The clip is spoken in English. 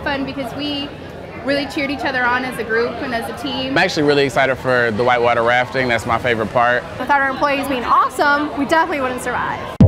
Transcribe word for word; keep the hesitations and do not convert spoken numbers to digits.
of fun because we really cheered each other on as a group and as a team. I'm actually really excited for the whitewater rafting. That's my favorite part. Without our employees being awesome, we definitely wouldn't survive.